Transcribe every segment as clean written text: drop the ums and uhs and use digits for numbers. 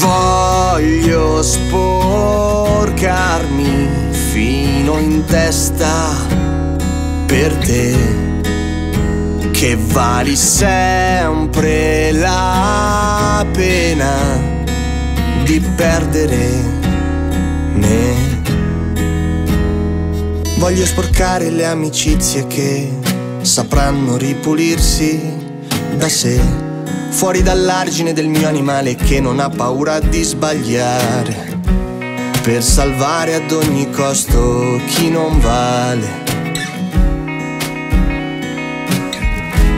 Voglio sporcarmi fino in testa per te, che vali sempre la pena di perdere me. Voglio sporcare le amicizie che sapranno ripulirsi da sé, fuori dall'argine del mio animale che non ha paura di sbagliare, per salvare ad ogni costo chi non vale.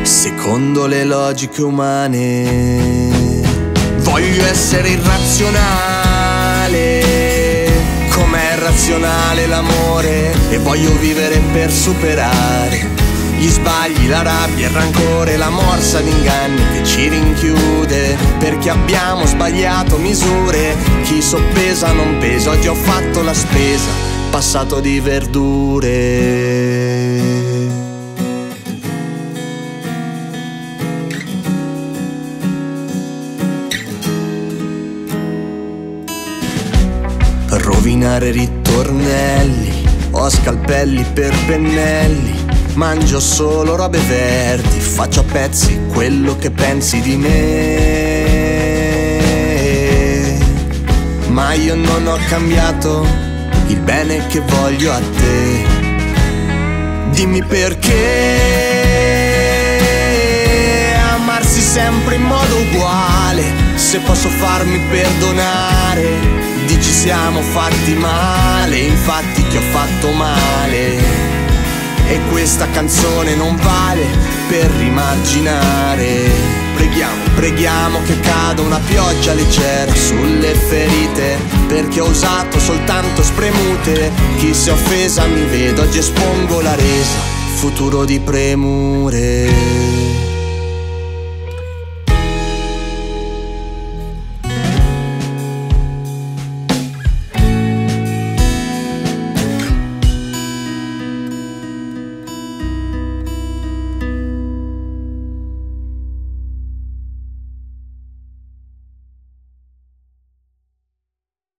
Secondo le logiche umane voglio essere irrazionale, com'è irrazionale l'amore, e voglio vivere per superare gli sbagli, la rabbia, il rancore, la morsa di inganni che ci rinchiude, perché abbiamo sbagliato misure. Chi soppesa non pesa, oggi ho fatto la spesa, passato di verdure. Rovinare ritornelli, ho scalpelli per pennelli, mangio solo robe verdi, faccio a pezzi quello che pensi di me, ma io non ho cambiato il bene che voglio a te. Dimmi perché amarsi sempre in modo uguale, se posso farmi perdonare, dici siamo fatti male, infatti ti ho fatto male. E questa canzone non vale per rimarginare. Preghiamo, preghiamo che cada una pioggia leggera sulle ferite, perché ho usato soltanto spremute. Chi si è offesa mi vedo, oggi espongo la resa, futuro di premure.